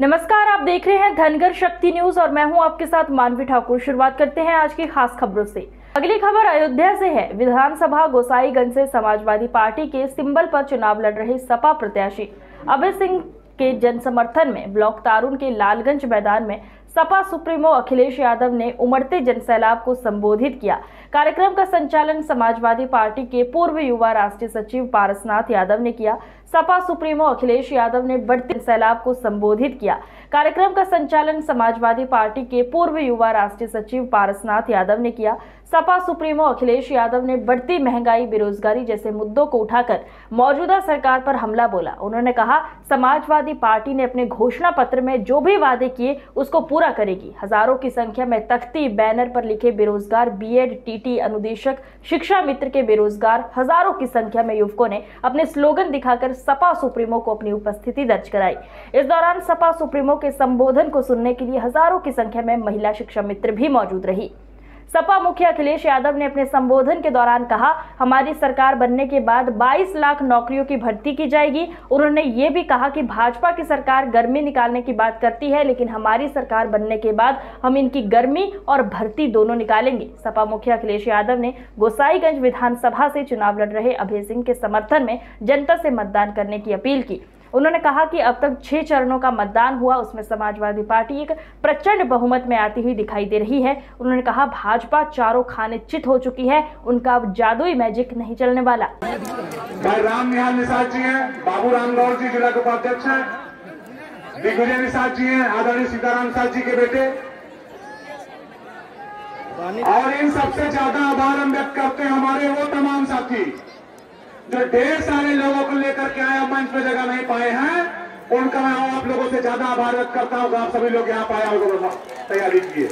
नमस्कार, आप देख रहे हैं धनगर शक्ति न्यूज और मैं हूं आपके साथ मानवी ठाकुर। शुरुआत करते हैं आज की खास खबरों से। अगली खबर अयोध्या से है। विधानसभा गोसाईगंज से समाजवादी पार्टी के सिंबल पर चुनाव लड़ रहे सपा प्रत्याशी अभय सिंह के जनसमर्थन में ब्लॉक तारुण के लालगंज मैदान में सपा सुप्रीमो अखिलेश यादव ने उमड़ते जनसैलाब को संबोधित किया। कार्यक्रम का संचालन समाजवादी पार्टी के पूर्व युवा राष्ट्रीय सचिव पारसनाथ यादव ने किया। सपा सुप्रीमो अखिलेश यादव ने बढ़ते सैलाब को संबोधित किया। कार्यक्रम का संचालन समाजवादी पार्टी के पूर्व युवा राष्ट्रीय सचिव पारसनाथ यादव ने किया। सपा सुप्रीमो अखिलेश यादव ने बढ़ती महंगाई, बेरोजगारी जैसे मुद्दों को उठाकर मौजूदा सरकार पर हमला बोला। उन्होंने कहा, समाजवादी पार्टी ने अपने घोषणा पत्र में जो भी वादे किए उसको पूरा करेगी। हजारों की संख्या में तख्ती बैनर पर लिखे बेरोजगार बीएड, टीटी, अनुदेशक, शिक्षा मित्र के बेरोजगार हजारों की संख्या में युवकों ने अपने स्लोगन दिखाकर सपा सुप्रीमो को अपनी उपस्थिति दर्ज कराई। इस दौरान सपा सुप्रीमो के संबोधन को सुनने के लिए हजारों की संख्या में महिला शिक्षा मित्र भी मौजूद रही। सपा मुख्य अखिलेश यादव ने अपने संबोधन के दौरान कहा, हमारी सरकार बनने के बाद 22 लाख नौकरियों की भर्ती की जाएगी। उन्होंने ये भी कहा कि भाजपा की सरकार गर्मी निकालने की बात करती है, लेकिन हमारी सरकार बनने के बाद हम इनकी गर्मी और भर्ती दोनों निकालेंगे। सपा मुख्य अखिलेश यादव ने गोसाईगंज विधानसभा से चुनाव लड़ रहे अभय सिंह के समर्थन में जनता से मतदान करने की अपील की। उन्होंने कहा कि अब तक 6 चरणों का मतदान हुआ, उसमें समाजवादी पार्टी एक प्रचंड बहुमत में आती हुई दिखाई दे रही है। उन्होंने कहा, भाजपा चारों खाने चित हो चुकी है, उनका अब जादुई मैजिक नहीं चलने वाला। भाई राम निषाद जी हैं, बाबू राम गौड़ जी जिला के उपाध्यक्ष हैं, दिग्विजय निषाद जी हैं, आदरणीय सीताराम साहब जी के बेटे, और इन सबसे ज्यादा आभार हम व्यक्त करते हैं हमारे वो तमाम साथी जो ढेर सारे लोगों को लेकर के आए, मंच पे जगह नहीं पाए हैं, उनका मैं आप लोगों से ज्यादा आभार व्यक्त करता हूँ। आप सभी लोग यहाँ पाया होगा, तैयारी किए।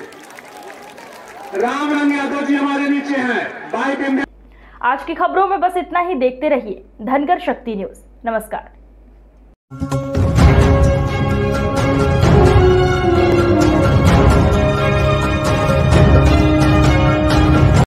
राम रंग यादव जी हमारे नीचे हैं। भाई बहन, आज की खबरों में बस इतना ही। देखते रहिए धनगर शक्ति न्यूज। नमस्कार।